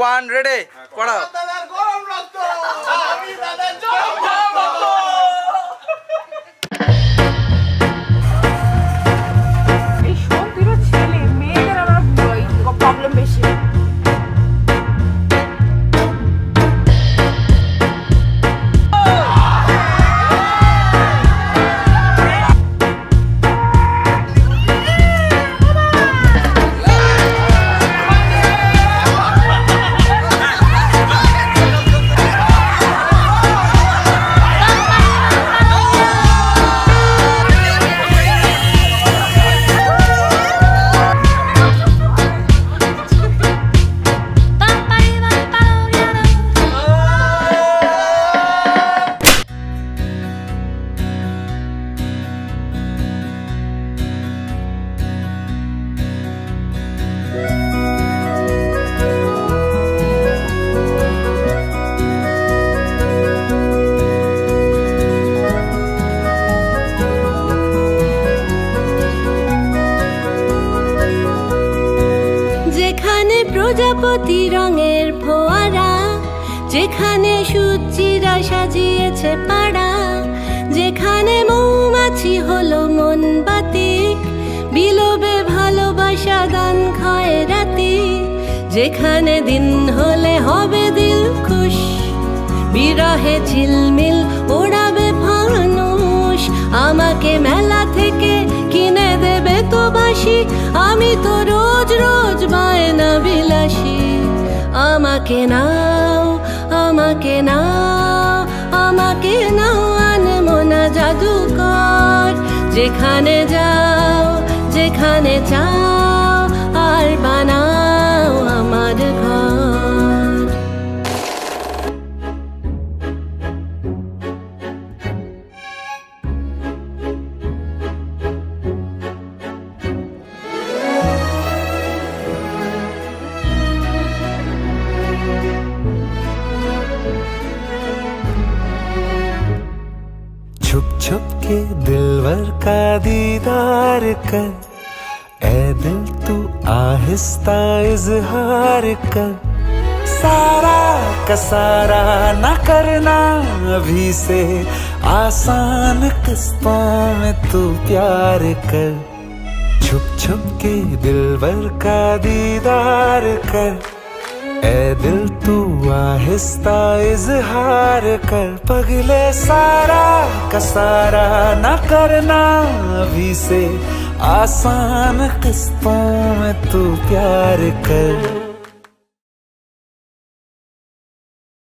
পান রেডে পড়াও গরম রক্ত আমি তাদের জম জম এই সব পুরো ছেলে মেয়েদের আমার প্রবলেম বেশি প্রজাপতি রঙের ফোয়ারা যেখানে সূচিরা সাজিয়েছে পাড়া যেখানে মৌমাছি হলো মন বাতিক বিলোবে ভালোবাসা দান খায় রাতি যেখানে দিন হলে হবে দিল খুশ বিরহে ঝিলমিল ওড়াবে ফানুষ আমাকে মেলা থেকে কিনে দেবে তো বাসি আমি তো রোজ রোজ বায়না বিলাসী আমাকে নাও আমাকে নাও আমাকে নাও আনমনা জাদুকর যেখানে যাও যেখানে চাও আর বানাও আমার ঘর दिलवर का दीदार कर ऐ दिल तू आहिस्ता इजहार कर सारा का सारा न करना अभी से आसान किस्तों में तू प्यार कर छुप छुप के दिलवर का दीदार कर ऐ दिल तू आहिस्ता इजहार कर पगले सारा का सारा न करना अभी से आसान किस्तों में तू प्यार कर।